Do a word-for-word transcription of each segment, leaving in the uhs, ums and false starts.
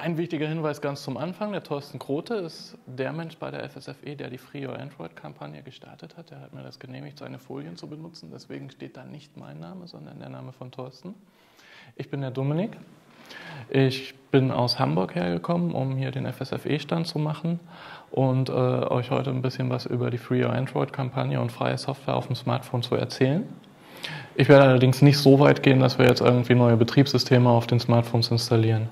Ein wichtiger Hinweis ganz zum Anfang, der Thorsten Grote ist der Mensch bei der F S F E, der die Free Your Android-Kampagne gestartet hat. Der hat mir das genehmigt, seine Folien zu benutzen. Deswegen steht da nicht mein Name, sondern der Name von Thorsten. Ich bin der Dominik. Ich bin aus Hamburg hergekommen, um hier den F S F E-Stand zu machen und äh, euch heute ein bisschen was über die Free Your Android-Kampagne und freie Software auf dem Smartphone zu erzählen. Ich werde allerdings nicht so weit gehen, dass wir jetzt irgendwie neue Betriebssysteme auf den Smartphones installieren.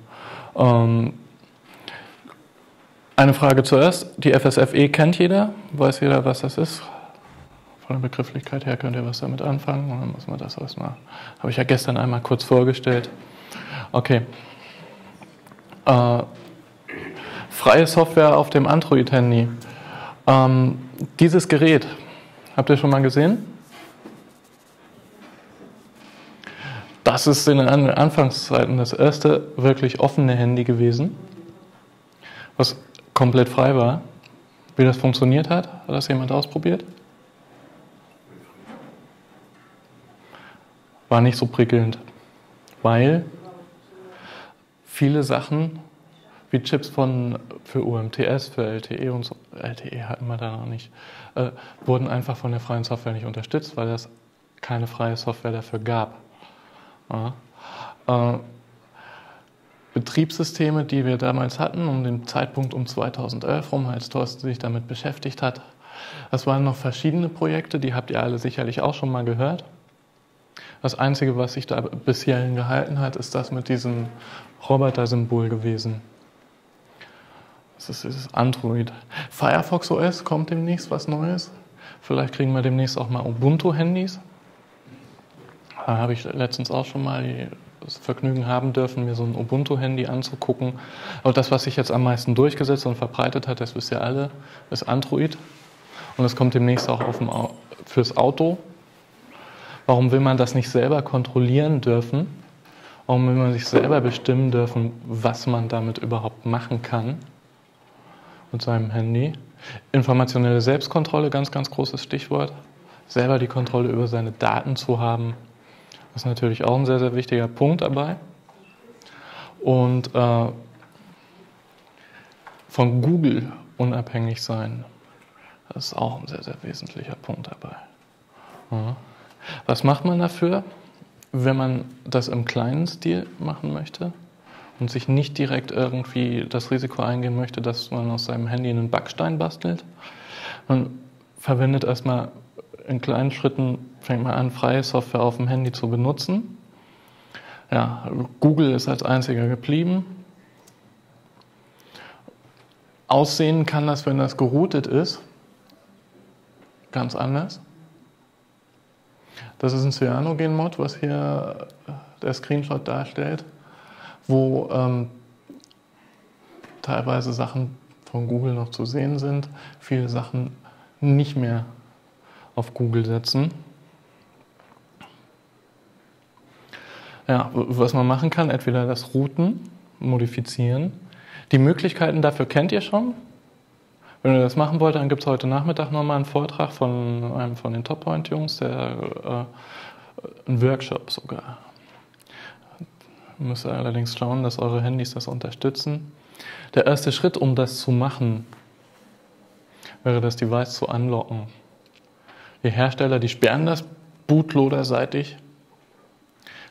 Eine Frage zuerst. Die F S F E kennt jeder, weiß jeder, was das ist. Von der Begrifflichkeit her könnt ihr was damit anfangen. Und dann muss man das erstmal. Habe ich ja gestern einmal kurz vorgestellt. Okay. Äh, freie Software auf dem Android-Handy. Ähm, dieses Gerät, habt ihr schon mal gesehen? Das ist in den Anfangszeiten das erste wirklich offene Handy gewesen, was komplett frei war. Wie das funktioniert hat, hat das jemand ausprobiert? War nicht so prickelnd, weil viele Sachen wie Chips von, für U M T S, für L T E und so, L T E hatten wir da noch nicht, äh, wurden einfach von der freien Software nicht unterstützt, weil es keine freie Software dafür gab. Ja. Äh, Betriebssysteme, die wir damals hatten, um den Zeitpunkt um zweitausendelf rum, als Thorsten sich damit beschäftigt hat. Das waren noch verschiedene Projekte, die habt ihr alle sicherlich auch schon mal gehört. Das Einzige, was sich da bisher gehalten hat, ist das mit diesem Roboter-Symbol gewesen. Das ist, das ist Android. Firefox O S, kommt demnächst was Neues. Vielleicht kriegen wir demnächst auch mal Ubuntu-Handys. Da habe ich letztens auch schon mal das Vergnügen haben dürfen, mir so ein Ubuntu-Handy anzugucken. Aber das, was sich jetzt am meisten durchgesetzt und verbreitet hat, das wisst ihr alle, ist Android. Und das kommt demnächst auch auf dem Au- fürs Auto. Warum will man das nicht selber kontrollieren dürfen? Warum will man sich selber bestimmen dürfen, was man damit überhaupt machen kann mit seinem Handy? Informationelle Selbstkontrolle, ganz, ganz großes Stichwort. Selber die Kontrolle über seine Daten zu haben. Das ist natürlich auch ein sehr, sehr wichtiger Punkt dabei. Und äh, von Google unabhängig sein, das ist auch ein sehr, sehr wesentlicher Punkt dabei. Ja. Was macht man dafür, wenn man das im kleinen Stil machen möchte und sich nicht direkt irgendwie das Risiko eingehen möchte, dass man aus seinem Handy einen Backstein bastelt? Man verwendet erstmal in kleinen Schritten, fängt man an, freie Software auf dem Handy zu benutzen. Ja, Google ist als einziger geblieben. Aussehen kann das, wenn das geroutet ist, ganz anders. Das ist ein CyanogenMod, was hier der Screenshot darstellt, wo ähm, teilweise Sachen von Google noch zu sehen sind, viele Sachen nicht mehr auf Google setzen. Ja, was man machen kann, entweder das Routen, modifizieren. Die Möglichkeiten dafür kennt ihr schon. Wenn ihr das machen wollt, dann gibt es heute Nachmittag nochmal einen Vortrag von einem von den Top-Point-Jungs, der äh, ein Workshop sogar. Müsst ihr allerdings schauen, dass eure Handys das unterstützen. Der erste Schritt, um das zu machen, wäre das Device zu unlocken. Die Hersteller, die sperren das bootloaderseitig,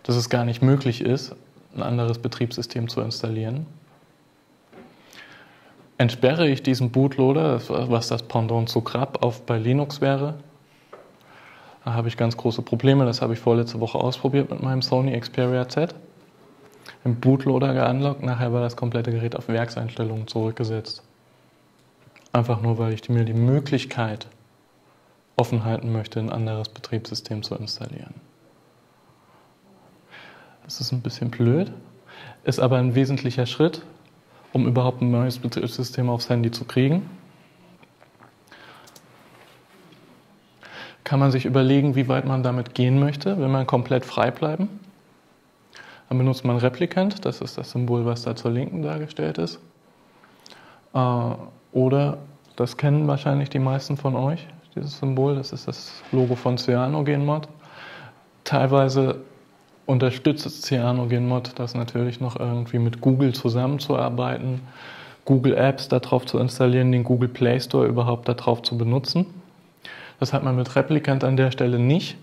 dass es gar nicht möglich ist, ein anderes Betriebssystem zu installieren. Entsperre ich diesen Bootloader, was das Pendant zu Grub auf bei Linux wäre, da habe ich ganz große Probleme. Das habe ich vorletzte Woche ausprobiert mit meinem Sony Xperia Z. Im Bootloader geunlockt, nachher war das komplette Gerät auf Werkseinstellungen zurückgesetzt. Einfach nur, weil ich mir die Möglichkeit offen halten möchte, ein anderes Betriebssystem zu installieren. Das ist ein bisschen blöd, ist aber ein wesentlicher Schritt, um überhaupt ein neues Betriebssystem aufs Handy zu kriegen. Kann man sich überlegen, wie weit man damit gehen möchte, wenn man komplett frei bleiben. Dann benutzt man Replicant, das ist das Symbol, was da zur Linken dargestellt ist. Oder, das kennen wahrscheinlich die meisten von euch, dieses Symbol, das ist das Logo von CyanogenMod. Teilweise unterstützt CyanogenMod das natürlich noch irgendwie mit Google zusammenzuarbeiten, Google Apps darauf zu installieren, den Google Play Store überhaupt darauf zu benutzen. Das hat man mit Replicant an der Stelle nicht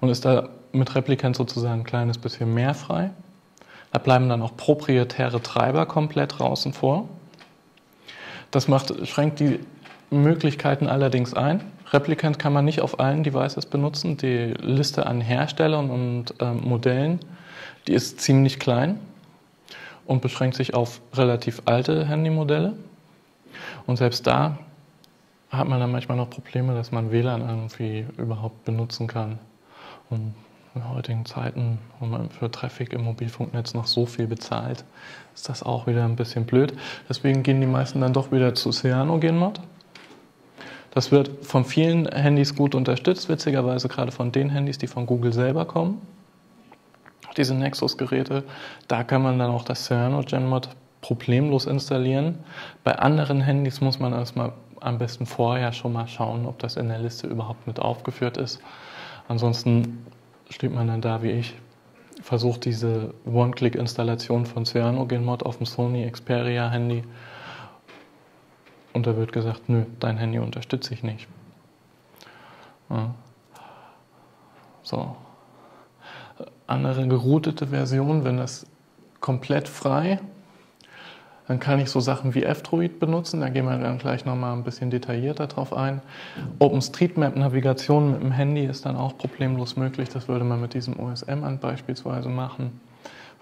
und ist da mit Replicant sozusagen ein kleines bisschen mehr frei. Da bleiben dann auch proprietäre Treiber komplett draußen vor. Das macht, schränkt die Möglichkeiten allerdings ein. Replicant kann man nicht auf allen Devices benutzen. Die Liste an Herstellern und äh, Modellen, die ist ziemlich klein und beschränkt sich auf relativ alte Handymodelle. Und selbst da hat man dann manchmal noch Probleme, dass man W L A N irgendwie überhaupt benutzen kann. Und in heutigen Zeiten, wo man für Traffic im Mobilfunknetz noch so viel bezahlt, ist das auch wieder ein bisschen blöd. Deswegen gehen die meisten dann doch wieder zu CyanogenMod. Das wird von vielen Handys gut unterstützt, witzigerweise gerade von den Handys, die von Google selber kommen. Diese Nexus-Geräte, da kann man dann auch das CyanogenMod problemlos installieren. Bei anderen Handys muss man erstmal am besten vorher schon mal schauen, ob das in der Liste überhaupt mit aufgeführt ist. Ansonsten steht man dann da wie ich, versucht diese One-Click-Installation von CyanogenMod auf dem Sony Xperia-Handy und da wird gesagt, nö, dein Handy unterstütze ich nicht. Ja. So. Andere geroutete Version, wenn das komplett frei, dann kann ich so Sachen wie F-Droid benutzen, da gehen wir dann gleich nochmal ein bisschen detaillierter drauf ein. OpenStreetMap-Navigation mit dem Handy ist dann auch problemlos möglich, das würde man mit diesem O S M And beispielsweise machen.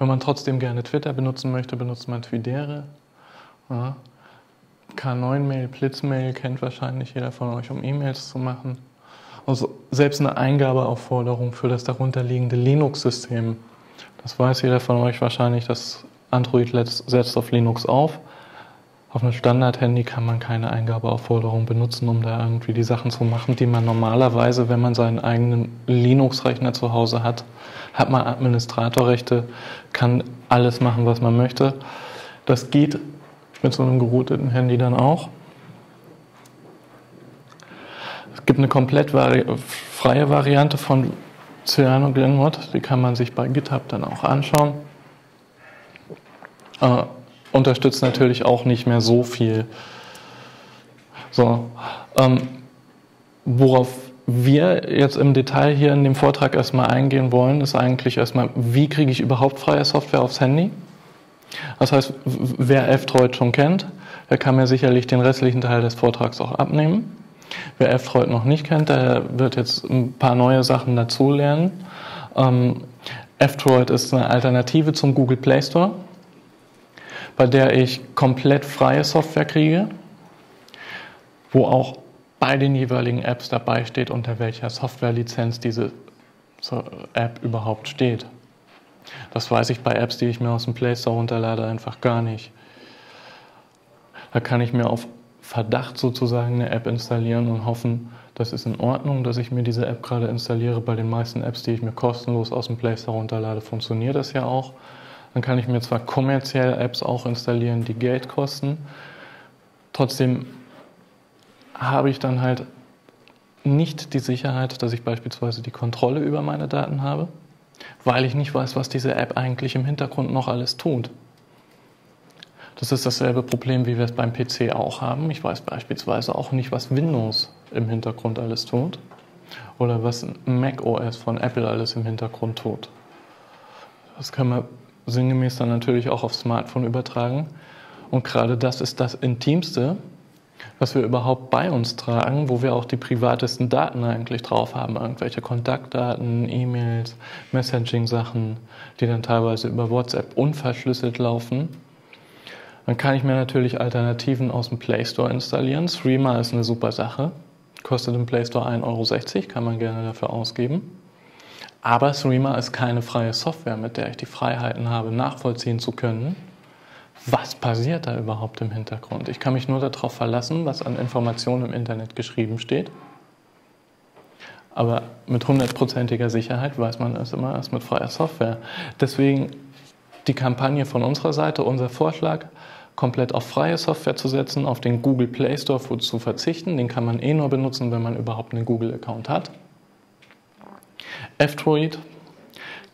Wenn man trotzdem gerne Twitter benutzen möchte, benutzt man Twidere. Ja. K neun Mail, Blitzmail kennt wahrscheinlich jeder von euch, um E-Mails zu machen. Also selbst eine Eingabeaufforderung für das darunterliegende Linux-System. Das weiß jeder von euch wahrscheinlich, dass Android setzt auf Linux auf. Auf einem Standard-Handy kann man keine Eingabeaufforderung benutzen, um da irgendwie die Sachen zu machen, die man normalerweise, wenn man seinen eigenen Linux-Rechner zu Hause hat, hat man Administratorrechte, kann alles machen, was man möchte. Das geht mit so einem gerouteten Handy dann auch. Es gibt eine komplett vari- freie Variante von CyanogenMod, die kann man sich bei GitHub dann auch anschauen. Äh, unterstützt natürlich auch nicht mehr so viel. So, ähm, worauf wir jetzt im Detail hier in dem Vortrag erstmal eingehen wollen, ist eigentlich erstmal, wie kriege ich überhaupt freie Software aufs Handy? Das heißt, wer F-Droid schon kennt, der kann mir sicherlich den restlichen Teil des Vortrags auch abnehmen. Wer F-Droid noch nicht kennt, der wird jetzt ein paar neue Sachen dazulernen. Ähm, F-Droid ist eine Alternative zum Google Play Store, bei der ich komplett freie Software kriege, wo auch bei den jeweiligen Apps dabei steht, unter welcher Softwarelizenz diese App überhaupt steht. Das weiß ich bei Apps, die ich mir aus dem Play Store runterlade, einfach gar nicht. Da kann ich mir auf Verdacht sozusagen eine App installieren und hoffen, das ist in Ordnung, dass ich mir diese App gerade installiere. Bei den meisten Apps, die ich mir kostenlos aus dem Play Store runterlade, funktioniert das ja auch. Dann kann ich mir zwar kommerziell Apps auch installieren, die Geld kosten, trotzdem habe ich dann halt nicht die Sicherheit, dass ich beispielsweise die Kontrolle über meine Daten habe, weil ich nicht weiß, was diese App eigentlich im Hintergrund noch alles tut. Das ist dasselbe Problem, wie wir es beim P C auch haben. Ich weiß beispielsweise auch nicht, was Windows im Hintergrund alles tut oder was macOS von Apple alles im Hintergrund tut. Das kann man sinngemäß dann natürlich auch aufs Smartphone übertragen. Und gerade das ist das Intimste, was wir überhaupt bei uns tragen, wo wir auch die privatesten Daten eigentlich drauf haben. Irgendwelche Kontaktdaten, E-Mails, Messaging-Sachen, die dann teilweise über WhatsApp unverschlüsselt laufen. Dann kann ich mir natürlich Alternativen aus dem Play Store installieren. Threema ist eine super Sache. Kostet im Play Store ein Euro sechzig, kann man gerne dafür ausgeben. Aber Threema ist keine freie Software, mit der ich die Freiheiten habe, nachvollziehen zu können, was passiert da überhaupt im Hintergrund. Ich kann mich nur darauf verlassen, was an Informationen im Internet geschrieben steht. Aber mit hundertprozentiger Sicherheit weiß man es immer erst mit freier Software. Deswegen die Kampagne von unserer Seite, unser Vorschlag, komplett auf freie Software zu setzen, auf den Google Play Store zu verzichten. Den kann man eh nur benutzen, wenn man überhaupt einen Google-Account hat. F-Droid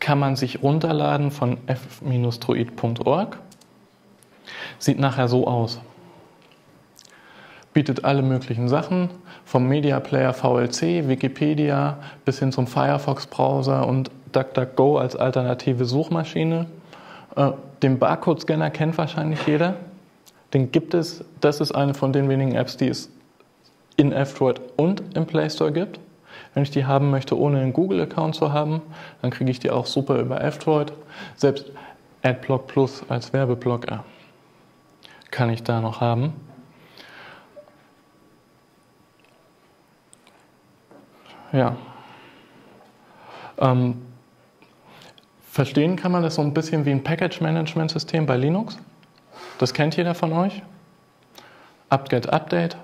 kann man sich runterladen von f Bindestrich droid Punkt org. Sieht nachher so aus. Bietet alle möglichen Sachen, vom Media Player V L C, Wikipedia bis hin zum Firefox-Browser und DuckDuckGo als alternative Suchmaschine. Den Barcode-Scanner kennt wahrscheinlich jeder. Den gibt es, das ist eine von den wenigen Apps, die es in F-Droid und im Play Store gibt. Wenn ich die haben möchte, ohne einen Google-Account zu haben, dann kriege ich die auch super über F-Droid. Selbst AdBlock Plus als Werbeblocker kann ich da noch haben. Ja. Ähm, verstehen kann man das so ein bisschen wie ein Package-Management-System bei Linux. Das kennt jeder von euch. apt-get Update.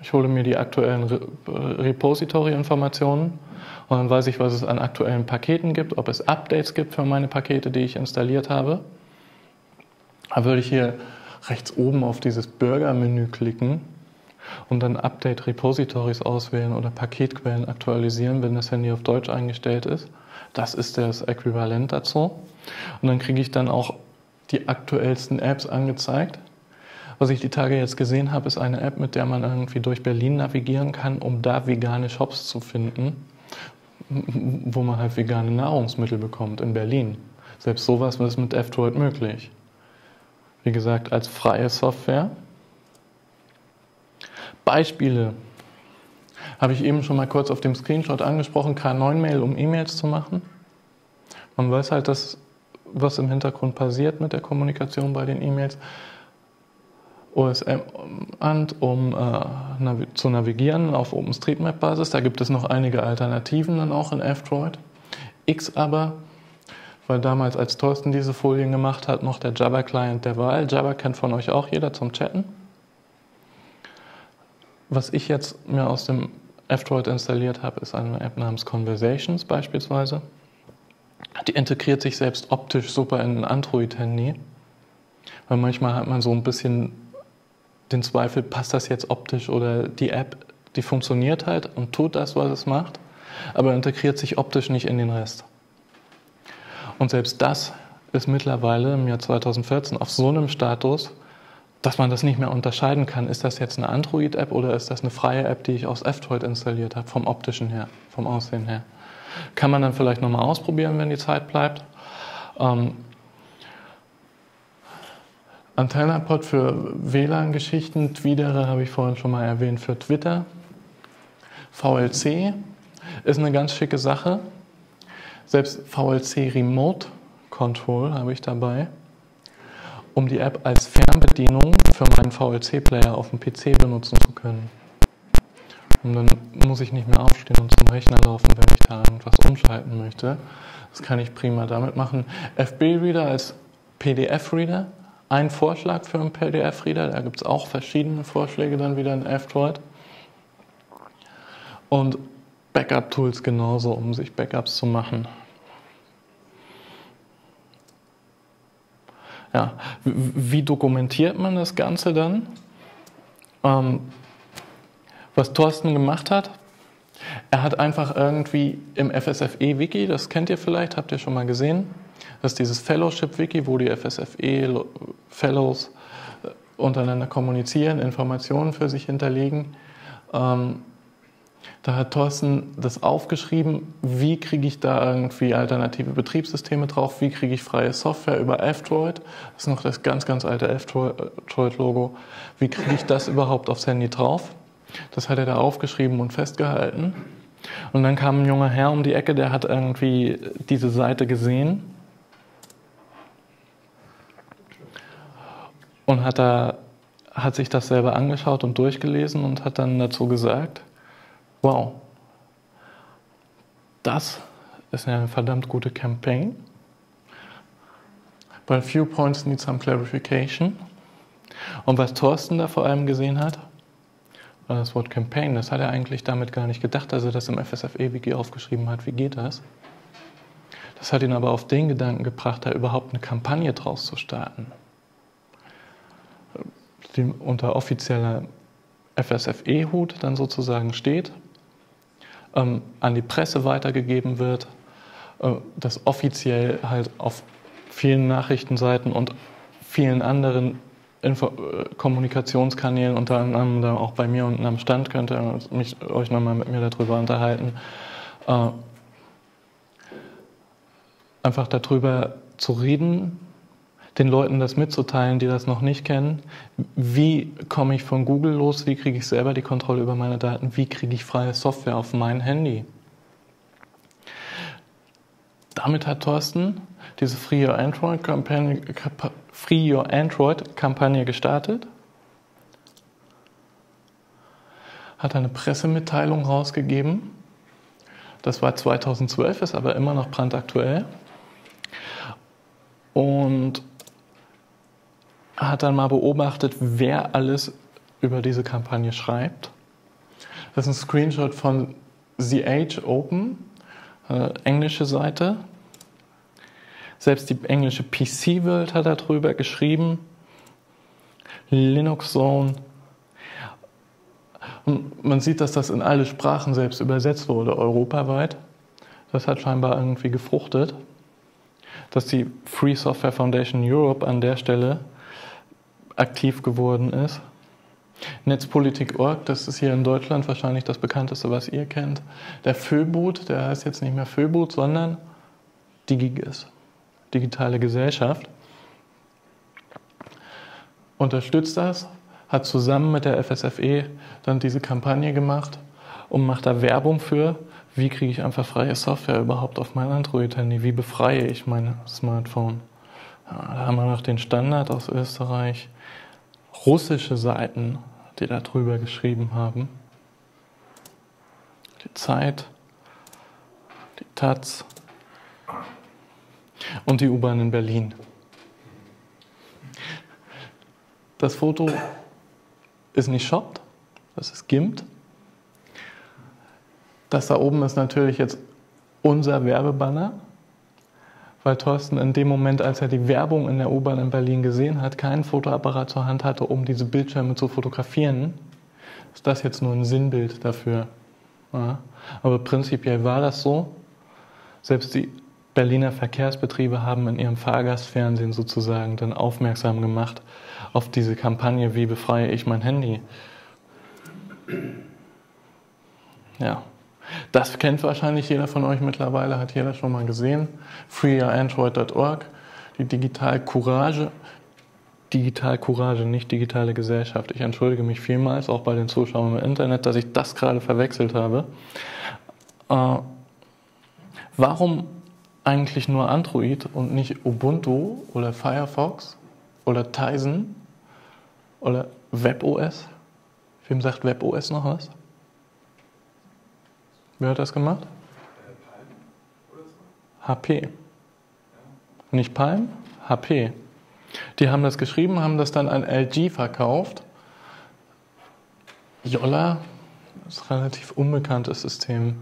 Ich hole mir die aktuellen Re- Repository-Informationen und dann weiß ich, was es an aktuellen Paketen gibt, ob es Updates gibt für meine Pakete, die ich installiert habe. Da würde ich hier rechts oben auf dieses Bürgermenü klicken und dann Update Repositories auswählen oder Paketquellen aktualisieren, wenn das Handy auf Deutsch eingestellt ist. Das ist das Äquivalent dazu. Und dann kriege ich dann auch die aktuellsten Apps angezeigt. Was ich die Tage jetzt gesehen habe, ist eine App, mit der man irgendwie durch Berlin navigieren kann, um da vegane Shops zu finden, wo man halt vegane Nahrungsmittel bekommt in Berlin. Selbst sowas ist mit F-Droid möglich. Wie gesagt, als freie Software. Beispiele habe ich eben schon mal kurz auf dem Screenshot angesprochen. K neun Mail, um E-Mails zu machen. Man weiß halt, dass, was im Hintergrund passiert mit der Kommunikation bei den E-Mails. OSMAnd, um äh, navi- zu navigieren auf OpenStreetMap-Basis. Da gibt es noch einige Alternativen dann auch in F-Droid. X aber, weil damals, als Thorsten diese Folien gemacht hat, noch der Jabber-Client der Wahl. Jabber kennt von euch auch jeder zum Chatten. Was ich jetzt mir aus dem F-Droid installiert habe, ist eine App namens Conversations beispielsweise. Die integriert sich selbst optisch super in ein Android-Handy. Weil manchmal hat man so ein bisschen den Zweifel, passt das jetzt optisch oder die App, die funktioniert halt und tut das, was es macht, aber integriert sich optisch nicht in den Rest. Und selbst das ist mittlerweile im Jahr zweitausendvierzehn auf so einem Status, dass man das nicht mehr unterscheiden kann. Ist das jetzt eine Android-App oder ist das eine freie App, die ich aus F-Droid installiert habe, vom optischen her, vom Aussehen her? Kann man dann vielleicht nochmal ausprobieren, wenn die Zeit bleibt. Ähm, AntennaPod für W L A N-Geschichten, Twidere habe ich vorhin schon mal erwähnt für Twitter. V L C ist eine ganz schicke Sache. Selbst V L C Remote Control habe ich dabei, um die App als Fernbedienung für meinen V L C-Player auf dem P C benutzen zu können. Und dann muss ich nicht mehr aufstehen und zum Rechner laufen, wenn ich da irgendwas umschalten möchte. Das kann ich prima damit machen. F B-Reader als P D F-Reader. Ein Vorschlag für einen P D F-Reader. Da gibt es auch verschiedene Vorschläge dann wieder in F-Droid. Und Backup-Tools genauso, um sich Backups zu machen. Ja, wie dokumentiert man das Ganze dann? Ähm, was Thorsten gemacht hat, er hat einfach irgendwie im F S F E-Wiki, das kennt ihr vielleicht, habt ihr schon mal gesehen, das ist dieses Fellowship-Wiki, wo die F S F E-Fellows untereinander kommunizieren, Informationen für sich hinterlegen. Ähm, Da hat Thorsten das aufgeschrieben, wie kriege ich da irgendwie alternative Betriebssysteme drauf, wie kriege ich freie Software über F-Droid, das ist noch das ganz, ganz alte F-Droid-Logo, wie kriege ich das überhaupt aufs Handy drauf. Das hat er da aufgeschrieben und festgehalten. Und dann kam ein junger Herr um die Ecke, der hat irgendwie diese Seite gesehen und hat, da, hat sich das selber angeschaut und durchgelesen und hat dann dazu gesagt: Wow, das ist eine verdammt gute Campaign. But a few points need some clarification. Und was Thorsten da vor allem gesehen hat, war das Wort Campaign. Das hat er eigentlich damit gar nicht gedacht, dass er das im F S F E-Wiki aufgeschrieben hat. Wie geht das? Das hat ihn aber auf den Gedanken gebracht, da überhaupt eine Kampagne draus zu starten. Die unter offizieller F S F E-Hut dann sozusagen steht, ähm, an die Presse weitergegeben wird, das offiziell halt auf vielen Nachrichtenseiten und vielen anderen Info- Kommunikationskanälen, unter anderem dann auch bei mir unten am Stand, könnt ihr mich, euch nochmal mit mir darüber unterhalten, äh, einfach darüber zu reden, den Leuten das mitzuteilen, die das noch nicht kennen. Wie komme ich von Google los? Wie kriege ich selber die Kontrolle über meine Daten? Wie kriege ich freie Software auf mein Handy? Damit hat Thorsten diese Free Your Android-Kampagne, Free Your Android-Kampagne gestartet, hat eine Pressemitteilung rausgegeben. Das war zweitausendzwölf, ist aber immer noch brandaktuell. Und hat dann mal beobachtet, wer alles über diese Kampagne schreibt. Das ist ein Screenshot von The H Open, äh, englische Seite. Selbst die englische P C World hat darüber geschrieben. Linux Zone. Und man sieht, dass das in alle Sprachen selbst übersetzt wurde, europaweit. Das hat scheinbar irgendwie gefruchtet, dass die Free Software Foundation Europe an der Stelle aktiv geworden ist. Netzpolitik punkt org, das ist hier in Deutschland wahrscheinlich das bekannteste, was ihr kennt. Der Foebud, der heißt jetzt nicht mehr Foebud, sondern DigiGes, Digitale Gesellschaft. Unterstützt das, hat zusammen mit der F S F E dann diese Kampagne gemacht und macht da Werbung für. Wie kriege ich einfach freie Software überhaupt auf mein Android-Handy? Wie befreie ich mein Smartphone? Ja, da haben wir noch den Standard aus Österreich. Russische Seiten, die da drüber geschrieben haben. Die Zeit, die Taz und die U-Bahn in Berlin. Das Foto ist nicht shopped, das ist GIMP. Das da oben ist natürlich jetzt unser Werbebanner, weil Thorsten in dem Moment, als er die Werbung in der U-Bahn in Berlin gesehen hat, keinen Fotoapparat zur Hand hatte, um diese Bildschirme zu fotografieren. Ist das jetzt nur ein Sinnbild dafür? Ja. Aber prinzipiell war das so. Selbst die Berliner Verkehrsbetriebe haben in ihrem Fahrgastfernsehen sozusagen dann aufmerksam gemacht auf diese Kampagne, wie befreie ich mein Handy? Ja. Das kennt wahrscheinlich jeder von euch mittlerweile, hat jeder schon mal gesehen. free your android punkt org, die Digital Courage, Digital Courage, nicht digitale Gesellschaft. Ich entschuldige mich vielmals, auch bei den Zuschauern im Internet, dass ich das gerade verwechselt habe. Äh, warum eigentlich nur Android und nicht Ubuntu oder Firefox oder Tizen oder WebOS? Wem sagt WebOS noch was? Wer hat das gemacht? H P. Nicht Palm, H P. Die haben das geschrieben, haben das dann an L G verkauft. Jolla ist ein relativ unbekanntes System.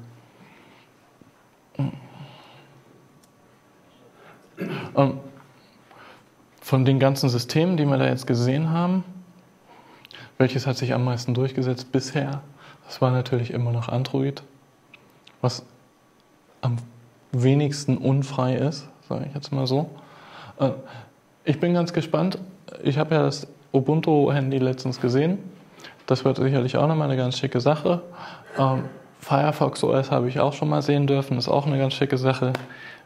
Und von den ganzen Systemen, die wir da jetzt gesehen haben, welches hat sich am meisten durchgesetzt bisher? Das war natürlich immer noch Android. Was am wenigsten unfrei ist, sage ich jetzt mal so. Ich bin ganz gespannt. Ich habe ja das Ubuntu-Handy letztens gesehen. Das wird sicherlich auch nochmal eine ganz schicke Sache. Firefox O S habe ich auch schon mal sehen dürfen, ist auch eine ganz schicke Sache.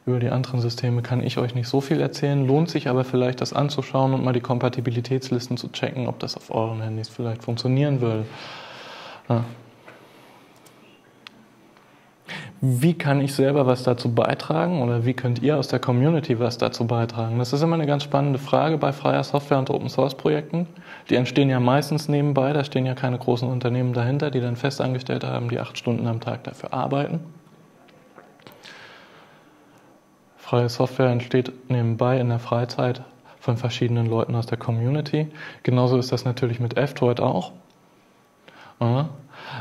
Über die anderen Systeme kann ich euch nicht so viel erzählen. Lohnt sich aber vielleicht, das anzuschauen und mal die Kompatibilitätslisten zu checken, ob das auf euren Handys vielleicht funktionieren würde. Ja. Wie kann ich selber was dazu beitragen oder wie könnt ihr aus der Community was dazu beitragen? Das ist immer eine ganz spannende Frage bei freier Software und Open-Source-Projekten. Die entstehen ja meistens nebenbei, da stehen ja keine großen Unternehmen dahinter, die dann Festangestellte haben, die acht Stunden am Tag dafür arbeiten. Freie Software entsteht nebenbei in der Freizeit von verschiedenen Leuten aus der Community. Genauso ist das natürlich mit F-Droid auch. Ja.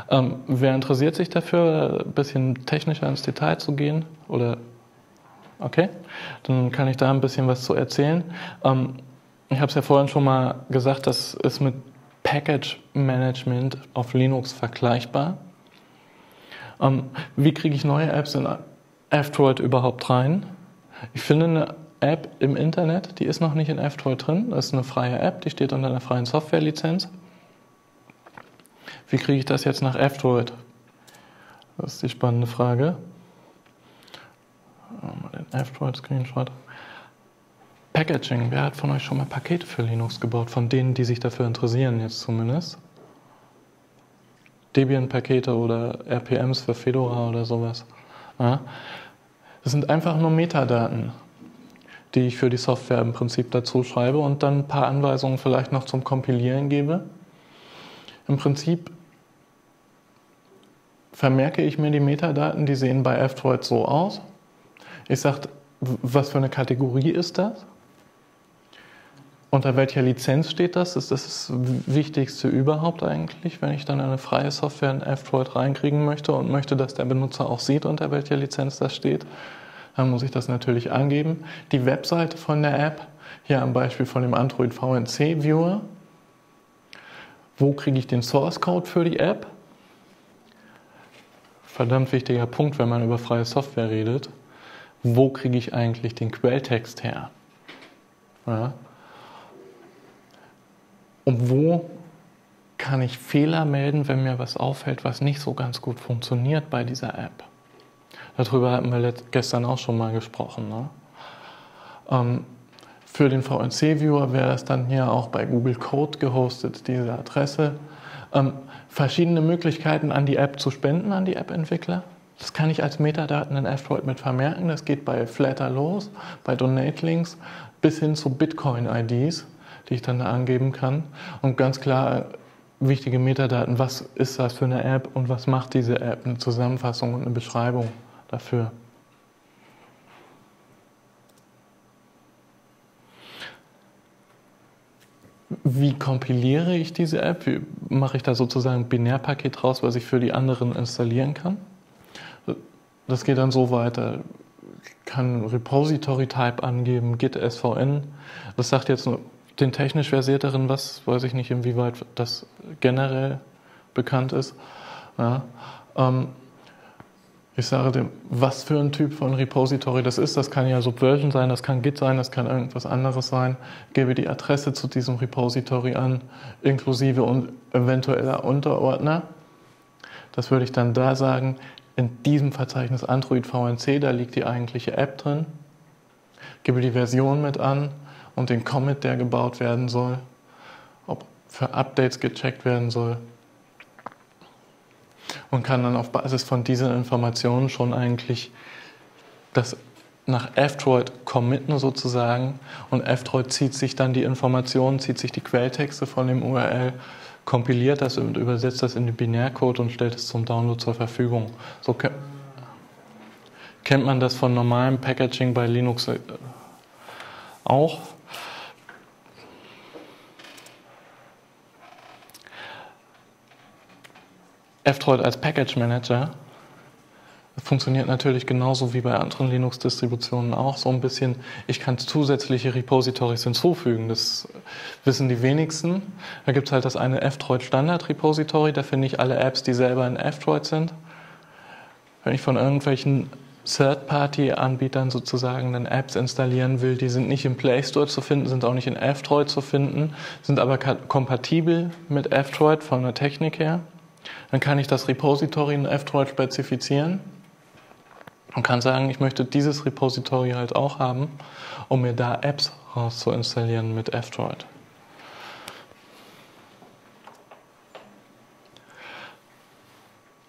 Ähm, wer interessiert sich dafür, ein bisschen technischer ins Detail zu gehen? Oder okay, dann kann ich da ein bisschen was zu erzählen. Ähm, ich habe es ja vorhin schon mal gesagt, das ist mit Package Management auf Linux vergleichbar. Ähm, wie kriege ich neue Apps in F-Droid überhaupt rein? Ich finde eine App im Internet, die ist noch nicht in F-Droid drin. Das ist eine freie App, die steht unter einer freien Softwarelizenz. Wie kriege ich das jetzt nach F-Droid? Das ist die spannende Frage. Mal den F-Droid-Screenshot. Packaging. Wer hat von euch schon mal Pakete für Linux gebaut? Von denen, die sich dafür interessieren, jetzt zumindest. Debian-Pakete oder R P Ms für Fedora oder sowas. Ja. Das sind einfach nur Metadaten, die ich für die Software im Prinzip dazu schreibe und dann ein paar Anweisungen vielleicht noch zum Kompilieren gebe. Im Prinzip vermerke ich mir die Metadaten, die sehen bei F-Droid so aus. Ich sage, was für eine Kategorie ist das? Unter welcher Lizenz steht das? Das ist das Wichtigste überhaupt eigentlich, wenn ich dann eine freie Software in F-Droid reinkriegen möchte und möchte, dass der Benutzer auch sieht, unter welcher Lizenz das steht. Dann muss ich das natürlich angeben. Die Webseite von der App, hier am Beispiel von dem Android V L C Viewer. Wo kriege ich den Source Code für die App? Verdammt wichtiger Punkt, wenn man über freie Software redet. Wo kriege ich eigentlich den Quelltext her? Ja. Und wo kann ich Fehler melden, wenn mir was auffällt, was nicht so ganz gut funktioniert bei dieser App? Darüber hatten wir gestern auch schon mal gesprochen. Ne? Ähm, für den V N C-Viewer wäre es dann hier auch bei Google Code gehostet, diese Adresse. Ähm, verschiedene Möglichkeiten, an die App zu spenden, an die App-Entwickler. Das kann ich als Metadaten in F-Droid mit vermerken. Das geht bei Flatter los, bei Donate-Links bis hin zu Bitcoin-I Ds. Die ich dann da angeben kann. Und ganz klar wichtige Metadaten, was ist das für eine App und was macht diese App? Eine Zusammenfassung und eine Beschreibung dafür. Wie kompiliere ich diese App? Wie mache ich da sozusagen ein Binärpaket raus, was ich für die anderen installieren kann? Das geht dann so weiter. Ich kann Repository-Type angeben, Git S V N. Das sagt jetzt nur den technisch versierteren, was weiß ich nicht, inwieweit das generell bekannt ist. Ja, ähm, ich sage dem, was für ein Typ von Repository das ist. Das kann ja Subversion sein, das kann Git sein, das kann irgendwas anderes sein. Ich gebe die Adresse zu diesem Repository an, inklusive und eventueller Unterordner. Das würde ich dann da sagen, in diesem Verzeichnis Android V N C, da liegt die eigentliche App drin. Ich gebe die Version mit an. Und den Commit, der gebaut werden soll, ob für Updates gecheckt werden soll. Und kann dann auf Basis von diesen Informationen schon eigentlich das nach F-Droid committen sozusagen. Und F-Droid zieht sich dann die Informationen, zieht sich die Quelltexte von dem U R L, kompiliert das und übersetzt das in den Binärcode und stellt es zum Download zur Verfügung. So ke- kennt man das von normalem Packaging bei Linux auch. F-Droid als Package Manager funktioniert natürlich genauso wie bei anderen Linux-Distributionen auch so ein bisschen. Ich kann zusätzliche Repositories hinzufügen, das wissen die wenigsten. Da gibt es halt das eine F-Droid Standard Repository, da finde ich alle Apps, die selber in F-Droid sind. Wenn ich von irgendwelchen Third-Party-Anbietern sozusagen dann Apps installieren will, die sind nicht im Play Store zu finden, sind auch nicht in F-Droid zu finden, sind aber kompatibel mit F-Droid von der Technik her. Dann kann ich das Repository in F-Droid spezifizieren und kann sagen, ich möchte dieses Repository halt auch haben, um mir da Apps raus zu installieren mit F-Droid.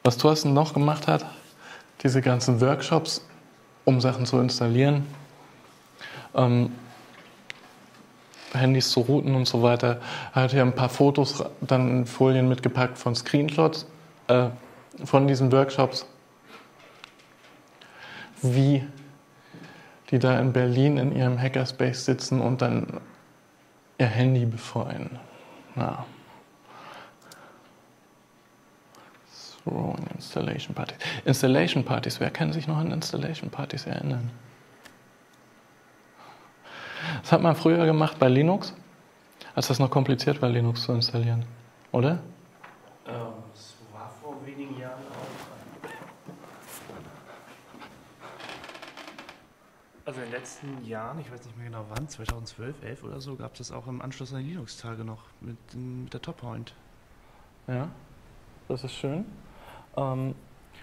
Was Thorsten noch gemacht hat, diese ganzen Workshops, um Sachen zu installieren, ähm, Handys zu routen und so weiter. Er hat hier ein paar Fotos, dann in Folien mitgepackt von Screenshots äh, von diesen Workshops, wie die da in Berlin in ihrem Hackerspace sitzen und dann ihr Handy befreien. Ja. Installation Partys. Installation Partys, wer kann sich noch an Installation Partys erinnern? Das hat man früher gemacht bei Linux, als das noch kompliziert war, Linux zu installieren, oder? Ähm, das war vor wenigen Jahren auch. Also in den letzten Jahren, ich weiß nicht mehr genau wann, zweitausendzwölf, elf oder so, gab es das auch im Anschluss an die Linux-Tage noch mit, mit der Top-Point. Ja, das ist schön. Ähm,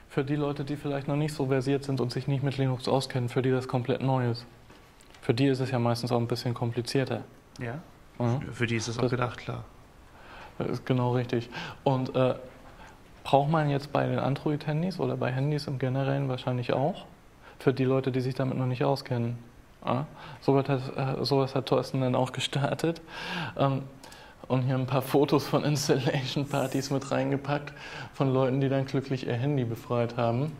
für die Leute, die vielleicht noch nicht so versiert sind und sich nicht mit Linux auskennen, für die das komplett neu ist. Für die ist es ja meistens auch ein bisschen komplizierter. Ja, ja. Für die ist es auch gedacht, klar. Das ist genau richtig. Und äh, braucht man jetzt bei den Android-Handys oder bei Handys im Generellen wahrscheinlich auch? Für die Leute, die sich damit noch nicht auskennen. Ja, sowas hat, sowas hat Thorsten dann auch gestartet. Ähm, und hier ein paar Fotos von Installation-Partys mit reingepackt, von Leuten, die dann glücklich ihr Handy befreit haben.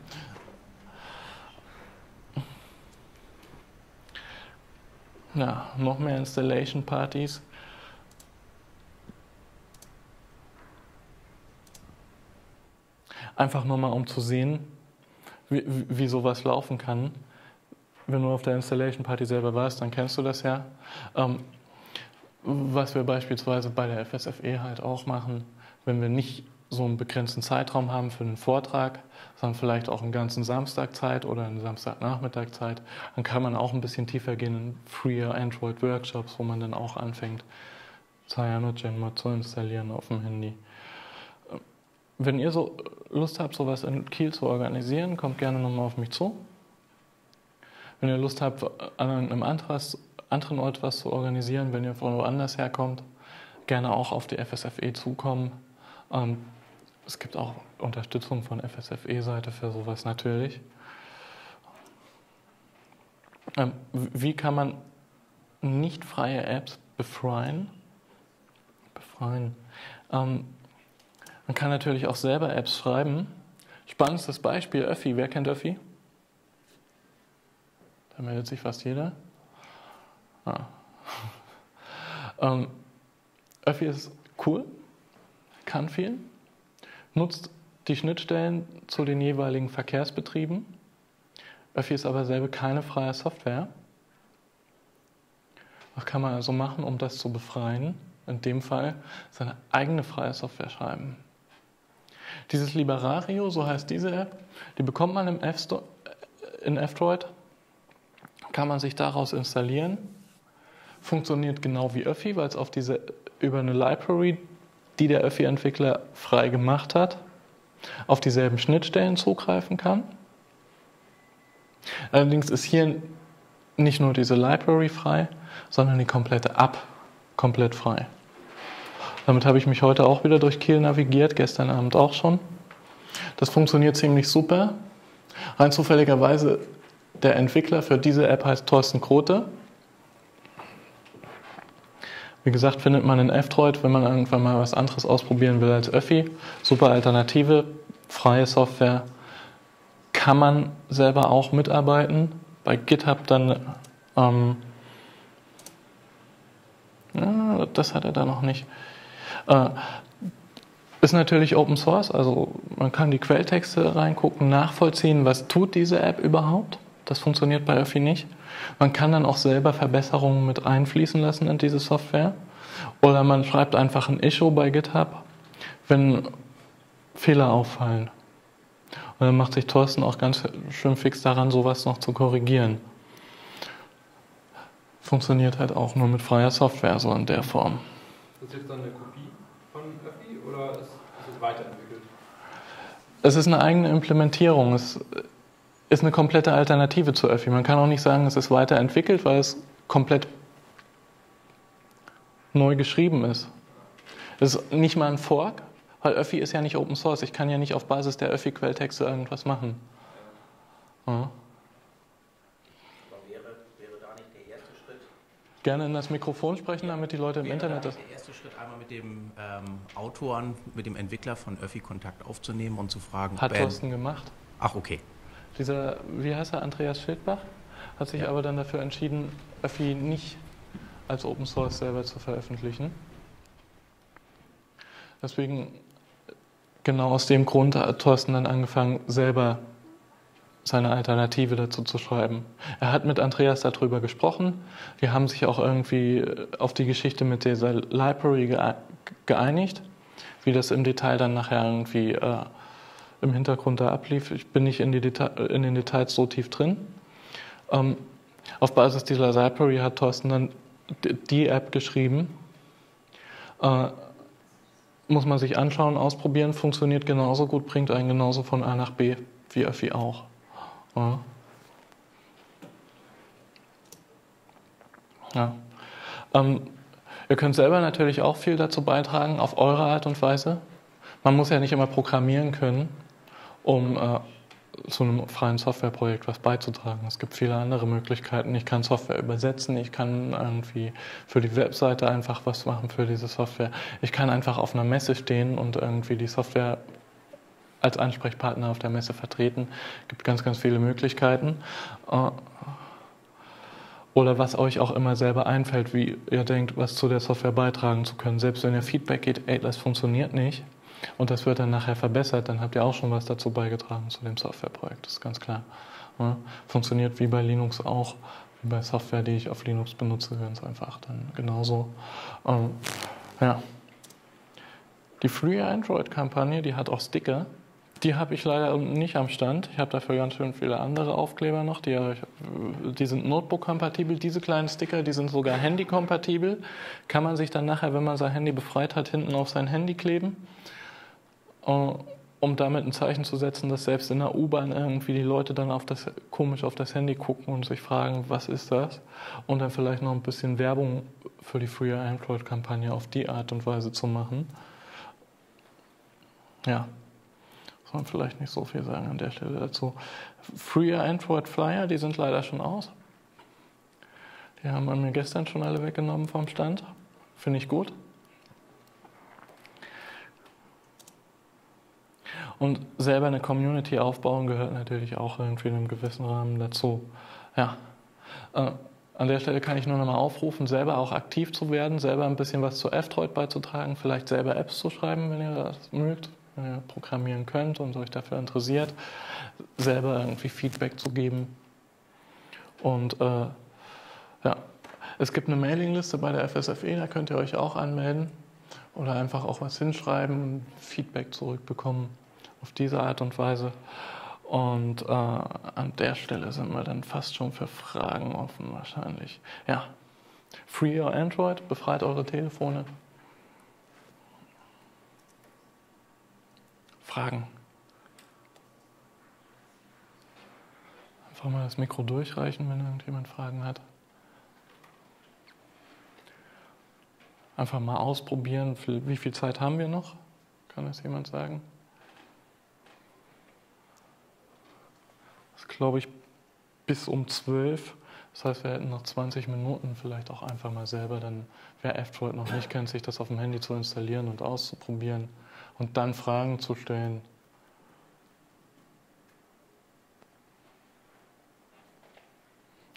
Ja, noch mehr Installation-Partys. Einfach nur mal, um zu sehen, Wie, wie sowas laufen kann. Wenn du auf der Installation Party selber warst, dann kennst du das ja. Ähm, was wir beispielsweise bei der F S F E halt auch machen, wenn wir nicht so einen begrenzten Zeitraum haben für einen Vortrag, sondern vielleicht auch einen ganzen Samstag Zeit oder einen Samstagnachmittag Zeit, dann kann man auch ein bisschen tiefer gehen in Free Your Android Workshops, wo man dann auch anfängt, CyanogenMod zu installieren auf dem Handy. Wenn ihr so Lust habt, sowas in Kiel zu organisieren, kommt gerne nochmal auf mich zu. Wenn ihr Lust habt, an einem anderen Ort was zu organisieren, wenn ihr von woanders herkommt, gerne auch auf die F S F E zukommen. Es gibt auch Unterstützung von F S F E-Seite für sowas natürlich. Wie kann man nicht freie Apps befreien? Befreien. Man kann natürlich auch selber Apps schreiben. Spannendes Beispiel, Öffi. Wer kennt Öffi? Da meldet sich fast jeder. Ah. ähm, Öffi ist cool, kann viel, nutzt die Schnittstellen zu den jeweiligen Verkehrsbetrieben. Öffi ist aber selber keine freie Software. Was kann man also machen, um das zu befreien? In dem Fall seine eigene freie Software schreiben. Dieses Liberario, so heißt diese App, die bekommt man im F-Sto- in F-Droid, kann man sich daraus installieren, funktioniert genau wie Öffi, weil es auf diese, über eine Library, die der Öffi-Entwickler frei gemacht hat, auf dieselben Schnittstellen zugreifen kann. Allerdings ist hier nicht nur diese Library frei, sondern die komplette App komplett frei. Damit habe ich mich heute auch wieder durch Kiel navigiert, gestern Abend auch schon. Das funktioniert ziemlich super. Rein zufälligerweise, der Entwickler für diese App heißt Thorsten Grote. Wie gesagt, findet man in F-Droid, wenn man irgendwann mal was anderes ausprobieren will als Öffi. Super Alternative, freie Software. Kann man selber auch mitarbeiten. Bei GitHub dann ähm, ja, das hat er da noch nicht. Äh, ist natürlich Open Source, also man kann die Quelltexte reingucken, nachvollziehen, was tut diese App überhaupt. Das funktioniert bei Öffi nicht. Man kann dann auch selber Verbesserungen mit einfließen lassen in diese Software. Oder man schreibt einfach ein Issue bei GitHub, wenn Fehler auffallen. Und dann macht sich Thorsten auch ganz schön fix daran, sowas noch zu korrigieren. Funktioniert halt auch nur mit freier Software, so in der Form. Ist das jetzt dann eine Kopie von Öffi oder ist es weiterentwickelt? Es ist eine eigene Implementierung. Es ist eine komplette Alternative zu Öffi. Man kann auch nicht sagen, es ist weiterentwickelt, weil es komplett neu geschrieben ist. Es ist nicht mal ein Fork, weil Öffi ist ja nicht Open Source. Ich kann ja nicht auf Basis der Öffi-Quelltexte irgendwas machen. Ja. Gerne in das Mikrofon sprechen, damit die Leute im Internet das... Der erste Schritt, einmal mit dem ähm, Autoren, mit dem Entwickler von Öffi Kontakt aufzunehmen und zu fragen... Hat Thorsten gemacht. Ach, okay. Dieser, wie heißt er, Andreas Schildbach, hat sich ja. aber dann dafür entschieden, Öffi nicht als Open Source selber zu veröffentlichen. Deswegen, genau aus dem Grund hat Thorsten dann angefangen, selber seine Alternative dazu zu schreiben. Er hat mit Andreas darüber gesprochen. Die haben sich auch irgendwie auf die Geschichte mit dieser Library geeinigt, wie das im Detail dann nachher irgendwie äh, im Hintergrund da ablief. Ich bin nicht in, die Deta- in den Details so tief drin. Ähm, Auf Basis dieser Library hat Thorsten dann die App geschrieben. Äh, muss man sich anschauen, ausprobieren, funktioniert genauso gut, bringt einen genauso von A nach B, wie Öffi auch. Ja. Ja. Ähm, ihr könnt selber natürlich auch viel dazu beitragen, auf eure Art und Weise. Man muss ja nicht immer programmieren können, um äh, zu einem freien Softwareprojekt was beizutragen. Es gibt viele andere Möglichkeiten. Ich kann Software übersetzen, ich kann irgendwie für die Webseite einfach was machen für diese Software. Ich kann einfach auf einer Messe stehen und irgendwie die Software als Ansprechpartner auf der Messe vertreten. Es gibt ganz, ganz viele Möglichkeiten. Äh, Oder was euch auch immer selber einfällt, wie ihr denkt, was zu der Software beitragen zu können. Selbst wenn ihr Feedback geht, ey, das funktioniert nicht und das wird dann nachher verbessert, dann habt ihr auch schon was dazu beigetragen zu dem Softwareprojekt, das ist ganz klar. Funktioniert wie bei Linux auch, wie bei Software, die ich auf Linux benutze, ganz einfach dann genauso. Ähm, ja. Die Free Your Android-Kampagne, die hat auch Sticker. Die habe ich leider nicht am Stand. Ich habe dafür ganz schön viele andere Aufkleber noch. Die, die sind Notebook-kompatibel. Diese kleinen Sticker, die sind sogar Handy-kompatibel. Kann man sich dann nachher, wenn man sein Handy befreit hat, hinten auf sein Handy kleben, um damit ein Zeichen zu setzen, dass selbst in der U-Bahn irgendwie die Leute dann auf das, komisch auf das Handy gucken und sich fragen, was ist das? Und dann vielleicht noch ein bisschen Werbung für die Free Your Android-Kampagne auf die Art und Weise zu machen. Ja. Man vielleicht nicht so viel sagen an der Stelle dazu. Free Your Android Flyer, die sind leider schon aus. Die haben wir mir gestern schon alle weggenommen vom Stand. Finde ich gut. Und selber eine Community aufbauen gehört natürlich auch irgendwie in einem gewissen Rahmen dazu. Ja. Äh, an der Stelle kann ich nur nochmal aufrufen, selber auch aktiv zu werden, selber ein bisschen was zu F-Droid beizutragen, vielleicht selber Apps zu schreiben, wenn ihr das mögt. Wenn ihr programmieren könnt und euch dafür interessiert, selber irgendwie Feedback zu geben. Und äh, ja, es gibt eine Mailingliste bei der F S F E, da könnt ihr euch auch anmelden oder einfach auch was hinschreiben, Feedback zurückbekommen auf diese Art und Weise. Und äh, an der Stelle sind wir dann fast schon für Fragen offen wahrscheinlich. Ja, Free Your Android, befreit eure Telefone. Fragen. Einfach mal das Mikro durchreichen, wenn irgendjemand Fragen hat. Einfach mal ausprobieren, wie viel Zeit haben wir noch? Kann das jemand sagen? Das ist, glaube ich, bis um zwölf. Das heißt, wir hätten noch zwanzig Minuten, vielleicht auch einfach mal selber, dann, wer F-Droid noch nicht kennt, sich das auf dem Handy zu installieren und auszuprobieren. Und dann Fragen zu stellen.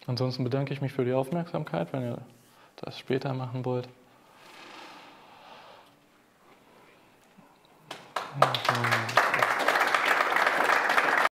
Ansonsten bedanke ich mich für die Aufmerksamkeit, wenn ihr das später machen wollt. Okay.